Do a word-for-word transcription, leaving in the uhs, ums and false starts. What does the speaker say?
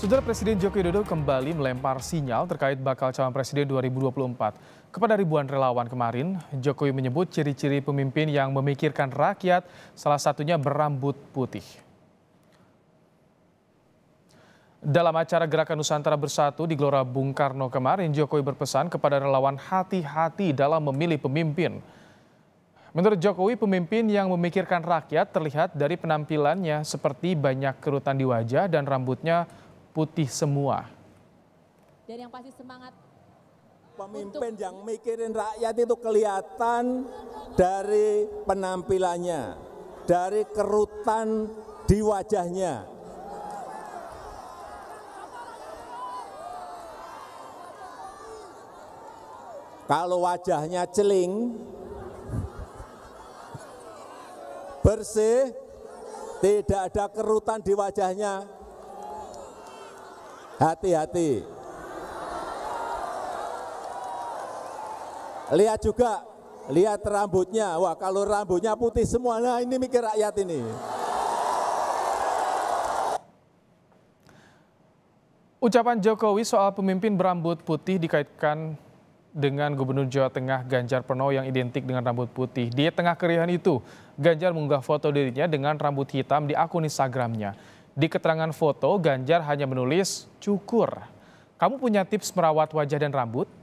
Saudara Presiden Joko Widodo kembali melempar sinyal terkait bakal calon presiden dua ribu dua puluh empat. Kepada ribuan relawan kemarin, Jokowi menyebut ciri-ciri pemimpin yang memikirkan rakyat, salah satunya berambut putih. Dalam acara Gerakan Nusantara Bersatu di Gelora Bung Karno kemarin, Jokowi berpesan kepada relawan hati-hati dalam memilih pemimpin. Menurut Jokowi, pemimpin yang memikirkan rakyat terlihat dari penampilannya seperti banyak kerutan di wajah dan rambutnya putih semua. Dan yang pasti semangat pemimpin yang mikirin rakyat itu kelihatan dari penampilannya, dari kerutan di wajahnya. Kalau wajahnya celing, bersih, tidak ada kerutan di wajahnya, hati-hati. Lihat juga, lihat rambutnya. Wah, kalau rambutnya putih semua, nah ini mikir rakyat ini. Ucapan Jokowi soal pemimpin berambut putih dikaitkan dengan Gubernur Jawa Tengah Ganjar Pranowo yang identik dengan rambut putih. Di tengah keriuhan itu, Ganjar mengunggah foto dirinya dengan rambut hitam di akun Instagramnya. Di keterangan foto, Ganjar hanya menulis, "Cukur. Kamu punya tips merawat wajah dan rambut?"